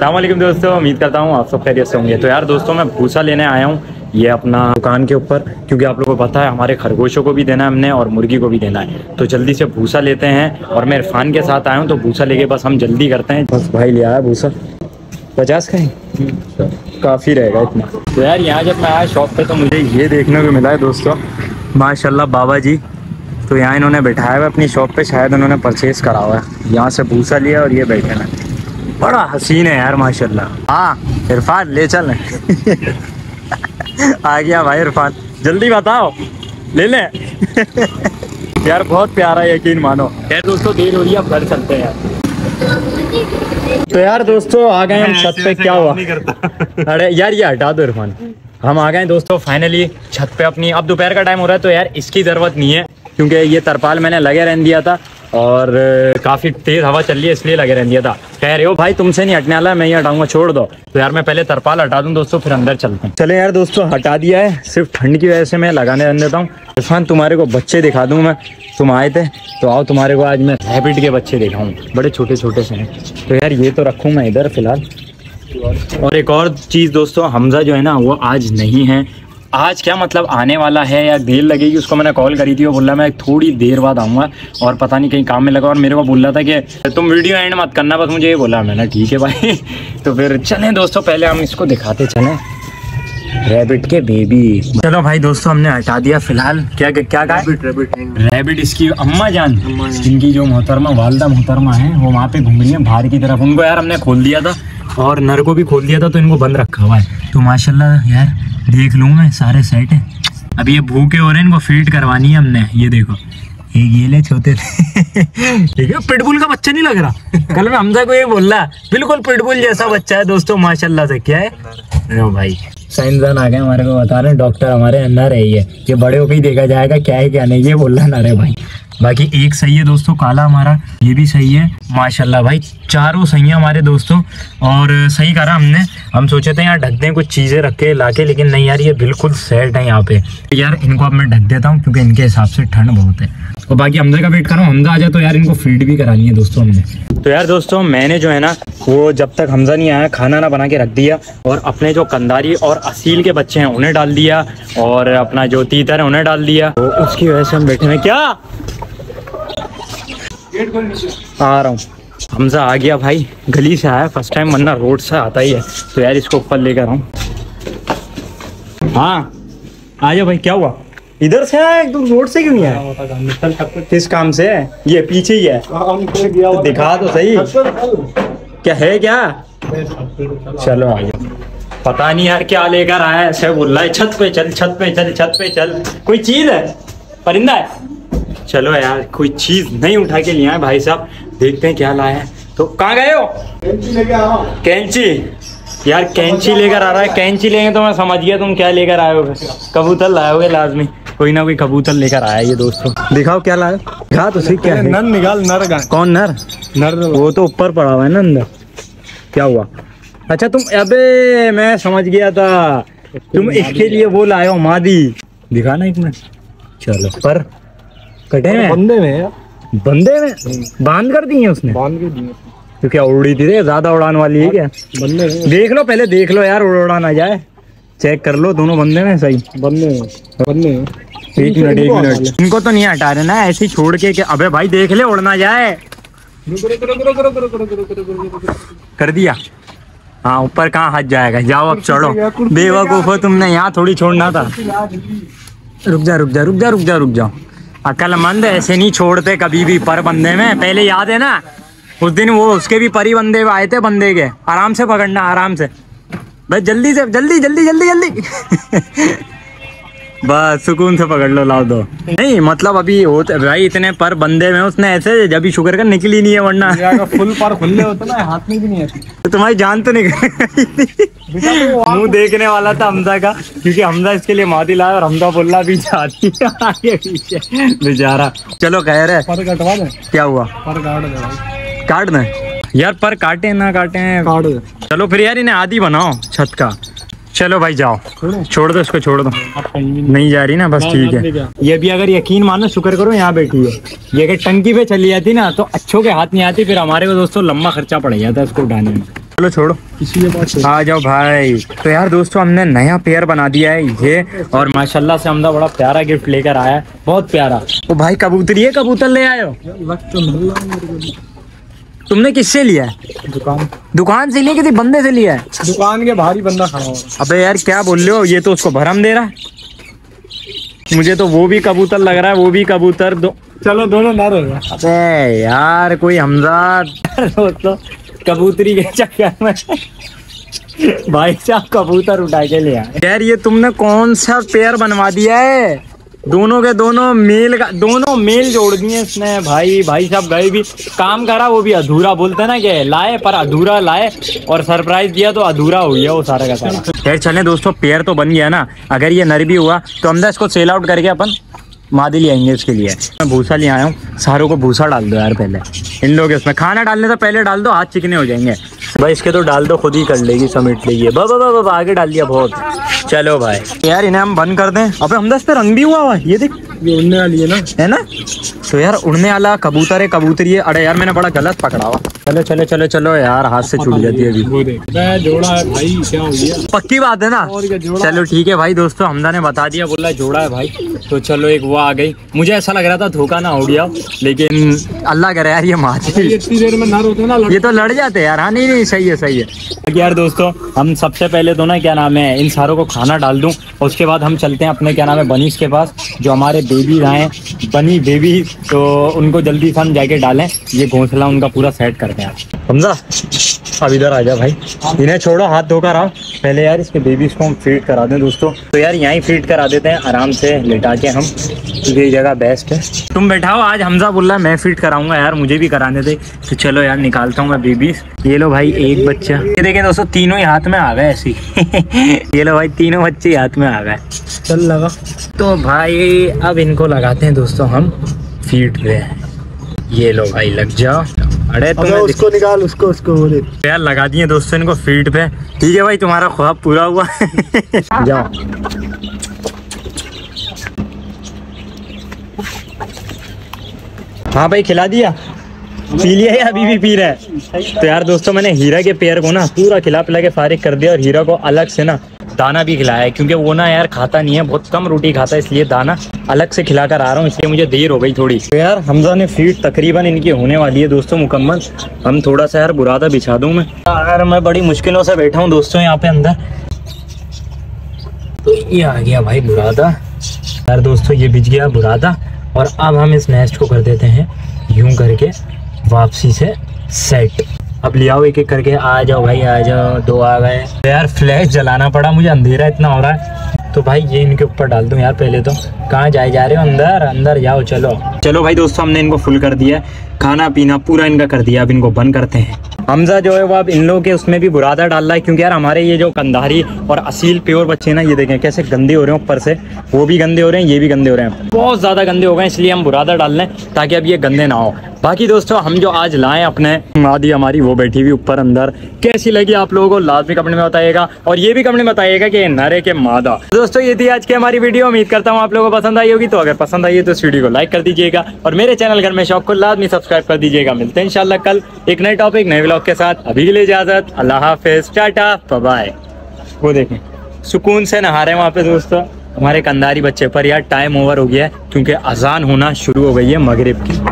अस्सलाम वालेकुम दोस्तों, उम्मीद करता हूँ आप सब खैरियत से होंगे। तो यार दोस्तों, मैं भूसा लेने आया हूँ ये अपना दुकान के ऊपर, क्योंकि आप लोगों को पता है हमारे खरगोशों को भी देना है हमने और मुर्गी को भी देना है। तो जल्दी से भूसा लेते हैं और मैं इरफान के साथ आया हूँ, तो भूसा लेके बस हम जल्दी करते हैं। बस भाई ले आया भूसा 50 का है, काफ़ी रहेगा इतना। तो यार यहाँ जब मैं आया शॉप पर तो मुझे ये देखने को मिला है दोस्तों, माशाल्लाह बाबा जी। तो यहाँ इन्होंने बैठाया हुआ अपनी शॉप पे, शायद उन्होंने परचेज़ करा हुआ है। यहाँ से भूसा लिया और ये बैठे हैं, बड़ा हसीन है यार माशाल्लाह। हाँ इरफान ले चल आ गया भाई इरफान, जल्दी बताओ ले लें यार बहुत प्यारा, यकीन मानो। यार दोस्तों देर हो रही है, अब घर चलते हैं यार। तो यार दोस्तों आ गए हम छत पे, क्या हुआ अरे यार ये हटा दो इरफान। हम आ गए दोस्तों फाइनली छत पे अपनी। अब दोपहर का टाइम हो रहा है तो यार इसकी ज़रूरत नहीं है, क्योंकि ये तरपाल मैंने लगे रहने दिया था और काफ़ी तेज़ हवा चल रही है इसलिए लगे रहने दिया था। कह रहे हो भाई तुमसे नहीं हटने वाला, मैं ही हटाऊंगा, छोड़ दो। तो यार मैं पहले तरपाल हटा दूं दोस्तों, फिर अंदर चलते हैं। चले यार दोस्तों हटा दिया है, सिर्फ ठंड की वजह से मैं लगाने रहने देता हूँ। इरफान तुम्हारे को बच्चे दिखा दूँ मैं, तुम आए थे तो आओ तुम्हारे को आज मैं रैबिट के बच्चे दिखाऊँ, बड़े छोटे छोटे से हैं। तो यार ये तो रखूँ मैं इधर फिलहाल। और एक और चीज़ दोस्तों, हमजा जो है ना वो आज नहीं है, आज क्या मतलब आने वाला है या देर लगेगी, उसको मैंने कॉल करी थी। वो बोल रहा मैं थोड़ी देर बाद आऊँगा और पता नहीं कहीं काम में लगा, और मेरे को बोल रहा था कि तुम वीडियो एंड मत करना, बस मुझे ये बोला। मैंने ठीक है भाई तो फिर चलें दोस्तों, पहले हम इसको दिखाते चलें रैबिट के बेबी। चलो भाई दोस्तों हमने हटा दिया फिलहाल। क्या क्या रैबिट इसकी अम्मा जान, जिनकी जो मोहतरमा वालदा मोहतरमा है वो वहाँ पे घूम रही है बाहर की तरफ। उनको यार हमने खोल दिया था और नर को भी खोल दिया था, तो इनको बंद रखा हुआ है। तो माशाल्लाह यार देख लूँ मैं, सारे सेट है। अब ये भूखे हो रहे हैं, इनको फीड करवानी है हमने। ये देखो एक ये ले छोटे ठीक है, पिटबुल का बच्चा नहीं लग रहा कल मैं हमजा को ये बोल रहा, बिल्कुल पिटबुल जैसा बच्चा है दोस्तों माशाल्लाह से। क्या है भाई साइंसदान आ गए हमारे को बता रहे हैं, डॉक्टर हमारे अंदर रही है ये, बड़े होकर ही देखा जाएगा क्या है क्या नहीं, ये बोल रहा ना रे भाई। बाकी एक सही है दोस्तों काला हमारा, ये भी सही है माशाल्लाह भाई, चारों सही है हमारे दोस्तों। और सही करा हमने, हम सोचे थे यहाँ ढक दें कुछ चीज़ें रख के ला के, लेकिन नहीं यार ये बिल्कुल सेट है यहाँ पे। यार इनको अब मैं ढक देता हूँ क्योंकि इनके हिसाब से ठंड बहुत है। और बाकी हमजा का वेट कर रहा हूँ, हमजा आ जाए तो यार इनको फीड भी करानी है दोस्तों हमने। तो यार दोस्तों मैंने जो है ना वो जब तक हमजा नहीं आया खाना ना बना के रख दिया, और अपने जो कंदारी और असील के बच्चे हैं उन्हें डाल दिया, और अपना जो तीतर है उन्हें डाल दिया। तो उसकी वजह से हम बैठे हैं। क्या आ रहा हूँ, हमजा आ गया भाई, गली से आया फर्स्ट टाइम, वरना रोड से आता ही है। तो यार इसको ऊपर लेकर आऊँ। हाँ आ जाओ भाई, क्या हुआ इधर से आया एकदम, रोड से क्यों नहीं आया? किस काम से? ये पीछे ही है तो दिखा तो सही क्या है। क्या चलो आ जाओ, पता नहीं यार क्या लेकर आया, ऐसे बोल रहा है छत पे चल छत पे चल छत पे चल। कोई चीज़ है? परिंदा है? चलो यार कोई चीज नहीं उठा के लिए आए भाई साहब, देखते हैं क्या लाया है। तो कहाँ गए हो? कैंची लेके आ रहा हूँ। कैंची? यार कैंची लेकर आ रहा है, कैंची लेंगे तो मैं समझ गया तुम क्या लेकर आए हो। कबूतर लाए होगे लाजमी, कोई ना कोई कबूतर लेकर आया ये दोस्तों। दिखाओ क्या लाए, दिखा तो सही क्या है। नर निकाल, नर का। कौन नर? नर वो तो ऊपर पड़ा हुआ है ना अंदर। क्या हुआ? अच्छा तुम, अबे मैं समझ गया था तुम इसके लिए वो लाए हो मादी। दिखाना एक मिनट। चलो पर कटे में, बंदे में बांध कर दिए उसने, बांध कर दिए। तो क्या उड़ी थी रे? ज्यादा उड़ान वाली है क्या? बंदे में देख लो, पहले देख लो यार उड़ान आ जाए, चेक कर लो दोनों बंदे में सही। बंदे में एक मिनट इनको तो नहीं हटा रहे ना ऐसे ही छोड़ के, अबे भाई देख ले उड़ना जाए। कर दिया हाँ, ऊपर कहाँ हाथ जाएगा, जाओ अब चढ़ो। बेवकूफो तुमने यहाँ थोड़ी छोड़ना था। रुक जा अक्लमंद ऐसे नहीं छोड़ते कभी भी पर बंदे में। पहले याद है ना उस दिन वो उसके भी परी बंदे आए थे, बंदे के आराम से पकड़ना, आराम से बस, जल्दी से जल्दी बस सुकून से पकड़ लो, लाओ दो। नहीं मतलब अभी होते भाई इतने पर बंदे में उसने ऐसे, जब भी शुगर का निकली नहीं है वरना फुल पर खुले होते ना, हाथ में भी नहीं आती तुम्हारी जान तो निकल। मुँह देखने वाला था हमजा का, क्योंकि हमजा इसके लिए मादी लाया और हमजा बोला भी जाती है बेचारा। चलो कह रहे पर कटवा दे। क्या हुआ? पर काट दें यार, पर काटे ना काटे। चलो फिर यार इन्हें आदि बनाओ छत का। चलो भाई जाओ, छोड़ दो इसको, छोड़ दो, नहीं जा रही ना बस ठीक है। ये भी अगर यकीन मानो शुक्र करो यहाँ बैठी है, ये अगर टंकी पे चली जाती ना तो अच्छों के हाथ नहीं आती, फिर हमारे को दोस्तों लंबा खर्चा पड़ जाता है इसको उठाने में। चलो छोड़ो, आ जाओ भाई। तो यार दोस्तों हमने नया पेयर बना दिया है ये, और माशाल्लाह से हमदा बड़ा प्यारा गिफ्ट लेकर आया है, बहुत प्यारा। वो भाई कबूतरी है, कबूतर ले आए हो? तुमने किससे लिया है? दुकान से लिया किसी बंदे से लिया है? दुकान के बाहरी बंदा खड़ा हो। अबे यार क्या बोल रहे हो, ये तो उसको भरम दे रहा है। मुझे तो वो भी कबूतर लग रहा है, वो भी कबूतर। चलो दोनों ना रो। अबे यार कोई हमजा तो कबूतरी के चक्कर में भाई साहब कबूतर उठा के ले आए। यार ये तुमने कौन सा पेयर बनवा दिया है? दोनों के दोनों मेल का, दोनों मेल जोड़ दिए इसने भाई। भाई साहब गए भी काम करा, वो भी अधूरा। बोलते ना कि लाए पर अधूरा लाए, और सरप्राइज दिया तो अधूरा हो गया वो सारा का सारा। यार चले दोस्तों, पेयर तो बन गया ना। अगर ये नर भी हुआ तो हमने इसको सेल आउट करके अपन मादी ले आएंगे। इसके लिए मैं भूसा ले आया हूँ। सारों को भूसा डाल दो यार पहले, इन लोग इसमें खाना डालने से पहले डाल दो, हाथ चिकने हो जाएंगे भाई। इसके तो डाल दो, खुद ही कर लेगी, समेट लेगी। बा आगे डाल दिया बहुत। चलो भाई यार इन्हें हम बंद कर दें। अबे हमदा इस पे रंग भी हुआ, ये देख, ये उड़ने वाली है ना, है ना? तो यार उड़ने वाला कबूतर है, कबूतरी है। अरे यार मैंने बड़ा गलत पकड़ा हुआ। चलो चलो चलो चलो यार, हाथ से छूट जाती है अभी। जोड़ा है भाई, क्या हो गया? पक्की बात है ना? चलो ठीक है भाई। दोस्तों हमदा ने बता दिया, बोला जोड़ा है भाई। तो चलो एक वो आ गई। मुझे ऐसा लग रहा था धोखा ना हो गया, लेकिन अल्लाह करे यार ये माची इतनी देर में ना रोते ना, ये तो लड़ जाते यार। हाँ नहीं सही है सही है। यार दोस्तों हम सबसे पहले तो ना क्या नाम है, इन सारों को खाना डाल दूं, उसके बाद हम चलते हैं अपने क्या नाम है बनीश के पास, जो हमारे बेबी आए बनी बेबी, तो उनको जल्दी से हम जाके डालें। ये घोंसला उनका पूरा सेट करते हैं। हमजा अब इधर आ जा भाई, इन्हें छोड़ो, हाथ धोकर आओ। पहले यार इसके बेबीज़ को हम फीड करा दें दोस्तों। तो यार यहीं फीड करा देते हैं आराम से लेटा के हम, क्योंकि ये जगह बेस्ट है। तुम बैठाओ। आज हमजा बोल रहा है मैं फीड कराऊंगा, यार मुझे भी कराने थे। तो चलो यार निकालता हूँ मैं बेबीज़। ये लो भाई एक बच्चा, ये देखें दोस्तों तीनों ही हाथ में आ गए ऐसी ये लो भाई तीनों बच्चे ही हाथ में आ गए। चल लगा तो भाई, अब इनको लगाते हैं दोस्तों हम फीड पे। ये लो भाई लग जाओ। अरे तुम उसको निकाल, उसको उसको बोले। यार लगा दिए दोस्तों इनको फीड पे। ठीक है भाई तुम्हारा ख्वाब पूरा हुआ जाओ। हाँ भाई खिला दिया, पी लिया या अभी भी पी रहा है? तो यार दोस्तों मैंने हीरा के पेयर को ना पूरा खिला पिला के फारिग कर दिया, और हीरा को अलग से ना दाना भी खिलाया है, क्योंकि वो ना यार खाता नहीं है, बहुत कम रोटी खाता है, इसलिए दाना अलग से खिलाकर आ रहा हूँ, इसलिए मुझे देर हो गई थोड़ी। तो यार हमजा ने फीड तकरीबन इनकी होने वाली है दोस्तों मुकम्मल। हम थोड़ा सा यार बुरादा बिछा दूँ मैं। यार मैं बड़ी मुश्किलों से बैठा हूँ दोस्तों यहाँ पे अंदर। तो ये आ गया भाई बुरादा। यार दोस्तों ये बिछ गया बुरादा, और अब हम इस नेस्ट को कर देते हैं यूं करके वापसी से सेट। अब ले आओ एक एक करके। आ जाओ भाई आ जाओ, दो आ गए। यार फ्लैश जलाना पड़ा मुझे, अंधेरा इतना हो रहा है। तो भाई ये इनके ऊपर डाल दूं यार पहले। तो कहाँ जाए जा रहे हो, अंदर अंदर जाओ। चलो चलो भाई दोस्तों हमने इनको फुल कर दिया, खाना पीना पूरा इनका कर दिया। अब इनको बंद करते हैं। हमजा जो है वो अब इन लोगों के उसमें भी बुरादा डाल रहा है, क्योंकि यार हमारे ये जो कंधारी और असील प्योर बच्चे ना, ये देखें कैसे गंदे हो रहे हैं ऊपर से। वो भी गंदे हो रहे हैं, ये भी गंदे हो रहे हैं, बहुत ज़्यादा गंदे हो गए, इसलिए हम बुरादा डाल रहे हैं ताकि अब ये गंदे ना हो। बाकी दोस्तों हम जो आज लाएँ अपने मादी हमारी, वो बैठी हुई ऊपर अंदर। कैसी लगी आप लोगों को लाजमी कमेंट में बताइएगा, और ये भी कमेंट में बताइएगा कि नरे के मादा। दोस्तों ये थी आज की हमारी वीडियो, उम्मीद करता हूँ आप लोगों को पसंद आई होगी। तो अगर पसंद आई है तो इस वीडियो को लाइक कर दीजिएगा, और मेरे चैनल घर में शौक को लाजमी सब्सक्राइब कर दीजिएगा। मिलते हैं इंशाल्लाह कल एक नए टॉपिक नए व्लॉग के साथ। अभी के लिए इजाजत, अल्लाह हाफिज, टाटा बाय। वो देखें सुकून से नहा रहे हैं वहाँ पे दोस्तों हमारे कंधारी बच्चे। पर यार टाइम ओवर हो गया है, क्योंकि अजान होना शुरू हो गई है मगरिब की।